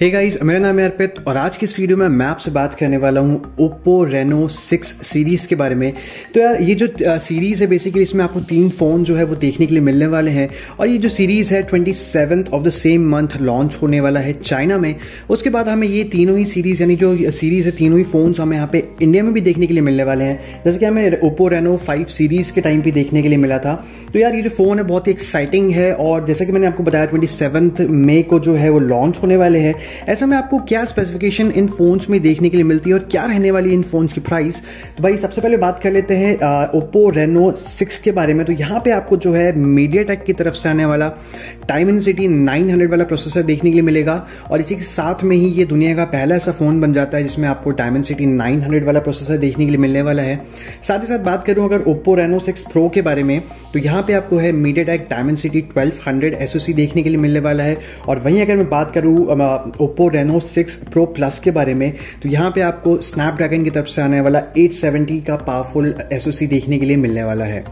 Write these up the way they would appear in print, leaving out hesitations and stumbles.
Hey guys, मेरा नाम है अर्पित और आज की इस वीडियो में मैं आपसे बात करने वाला हूं Oppo Reno 6 सीरीज़ के बारे में। तो यार ये जो सीरीज़ है बेसिकली इसमें आपको तीन फ़ोन जो है वो देखने के लिए मिलने वाले हैं और ये जो सीरीज़ है 27 of the same month launch होने वाला है चाइना में। उसके बाद हमें ये तीनों ही सीरीज़ यानी जो सीरीज़ है तीनों ही फ़ोन्स हमें यहाँ पे इंडिया में भी देखने के लिए मिलने वाले हैं, जैसे कि हमें Oppo Reno 5 सीरीज़ के टाइम पर देखने के लिए मिला था। तो यार ये जो फ़ोन है बहुत ही एक्साइटिंग है और जैसा कि मैंने आपको बताया 27 मई को जो है वो लॉन्च होने वाले हैं। ऐसा में आपको क्या स्पेसिफिकेशन इन फोन्स में देखने के लिए मिलती है और क्या रहने वाली इन फोन्स की प्राइस। तो भाई सबसे पहले बात कर लेते हैं Oppo Reno 6 के बारे में। तो यहाँ पे आपको जो है MediaTek की तरफ से आने वाला Dimensity 900 वाला प्रोसेसर देखने के लिए मिलेगा और इसी के साथ में ही ये दुनिया का पहला ऐसा फ़ोन बन जाता है जिसमें आपको Dimensity 900 वाला प्रोसेसर देखने के लिए मिलने वाला है। साथ ही साथ बात करूँ अगर Oppo Reno 6 Pro के बारे में तो यहाँ पे आपको है MediaTek Dimensity 1200 SoC देखने के लिए मिलने वाला है। और वहीं अगर मैं बात करूँ Oppo Reno 6 Pro Plus के बारे में तो यहाँ पे आपको Snapdragon की तरफ से आने वाला 870 का पावरफुल SoC देखने के लिए मिलने वाला है।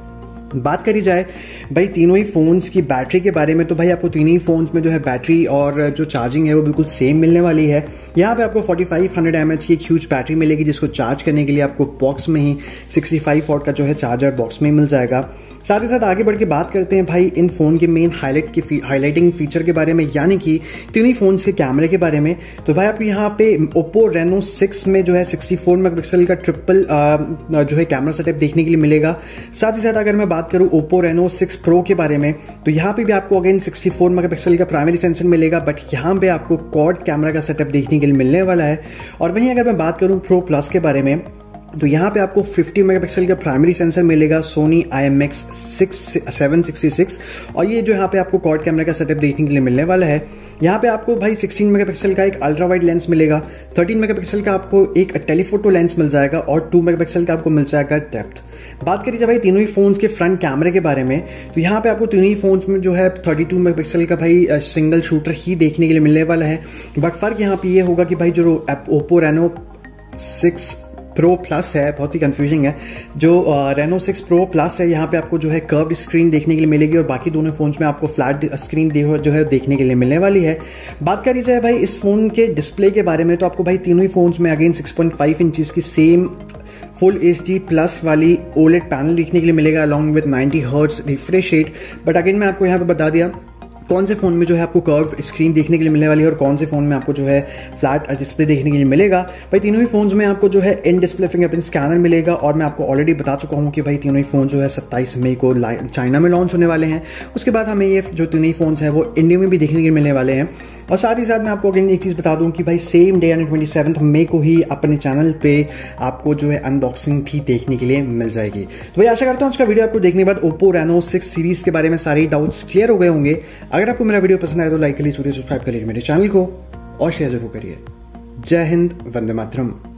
बात करी जाए भाई तीनों ही फ़ोन्स की बैटरी के बारे में तो भाई आपको तीनों ही फ़ोन्स में जो है बैटरी और जो चार्जिंग है वो बिल्कुल सेम मिलने वाली है। यहाँ पे आपको 4500 mAh की एक ह्यूज बैटरी मिलेगी जिसको चार्ज करने के लिए आपको बॉक्स में ही 65W का जो है चार्जर बॉक्स में मिल जाएगा। साथ ही साथ आगे बढ़ के बात करते हैं भाई इन फ़ोन के मेन हाईलाइटिंग फीचर के बारे में यानी कि तीनों ही फ़ोन्स के कैमरे के बारे में। तो भाई आपको यहाँ पे Oppo Reno 6 में जो है 64 MP का ट्रिपल जो है कैमरा सेटअप देखने के लिए मिलेगा। साथ ही साथ अगर मैं बात करूँ Oppo Reno 6 Pro के बारे में तो यहाँ पे भी आपको अगेन 64 MP का प्राइमरी सेंसर मिलेगा बट यहाँ पे आपको क्वाड कैमरा का सेटअप देखने के लिए मिलने वाला है। और वहीं अगर मैं बात करूँ Pro Plus के बारे में तो यहाँ पे आपको 50 MP का प्राइमरी सेंसर मिलेगा Sony IMX 766 और ये जो यहाँ पे आपको क्वाड कैमरा का सेटअप देखने के लिए मिलने वाला है। यहाँ पे आपको भाई 16 MP का एक अल्ट्रा वाइड लेंस मिलेगा, 13 MP का आपको एक टेलीफोटो लेंस मिल जाएगा और 2 MP का आपको मिल जाएगा डेप्थ। बात करी जाए भाई तीनों ही फ़ोन्स के फ्रंट कैमरे के बारे में तो यहाँ पे आपको तीनों ही फ़ोन्स में जो है 32 MP का भाई सिंगल शूटर ही देखने के लिए मिलने वाला है। बट फ़र्क यहाँ पे ये होगा कि भाई जो Oppo Reno 6 Pro Plus है बहुत ही कंफ्यूजिंग है, जो Reno 6 Pro Plus है यहाँ पे आपको जो है कर्व्ड स्क्रीन देखने के लिए मिलेगी और बाकी दोनों फ़ोन्स में आपको फ्लैट स्क्रीन जो है देखने के लिए मिलने वाली है। बात करी जाए भाई इस फ़ोन के डिस्प्ले के बारे में तो आपको भाई तीनों ही फ़ोन्स में अगेन 6.5 इंचज़ की सेम फुल HD+ वाली OLED पैनल देखने के लिए मिलेगा along with 90Hz refresh rate. But again मैं आपको यहाँ पर बता दिया कौन से फ़ोन में जो है आपको कर्व स्क्रीन देखने के लिए मिलने वाली है और कौन से फ़ोन में आपको जो है फ्लैट डिस्प्ले देखने के लिए मिलेगा। भाई तीनों ही फ़ोन्स में आपको जो है इन डिस्प्ले फिंगरप्रिंट स्कैनर मिलेगा और मैं आपको ऑलरेडी बता चुका हूँ कि भाई तीनों ही फ़ोन जो है 27 मई को चाइना में लॉन्च होने वाले हैं। उसके बाद हमें ये जो तीनों ही फ़ोन्स हैं वो इंडिया में भी देखने के लिए मिलने वाले हैं। और साथ ही साथ मैं आपको अगेन एक चीज़ बता दूं कि भाई सेम डे यानी 27 मई को ही अपने चैनल पे आपको जो है अनबॉक्सिंग भी देखने के लिए मिल जाएगी। तो भाई आशा करता हूँ आज का वीडियो आपको देखने के बाद Oppo Reno 6 सीरीज़ के बारे में सारे डाउट्स क्लियर हो गए होंगे। अगर आपको मेरा वीडियो पसंद आए तो लाइक करिए, सब्सक्राइब करिए मेरे चैनल को और शेयर जरूर करिए। जय हिंद, वंदे मातरम।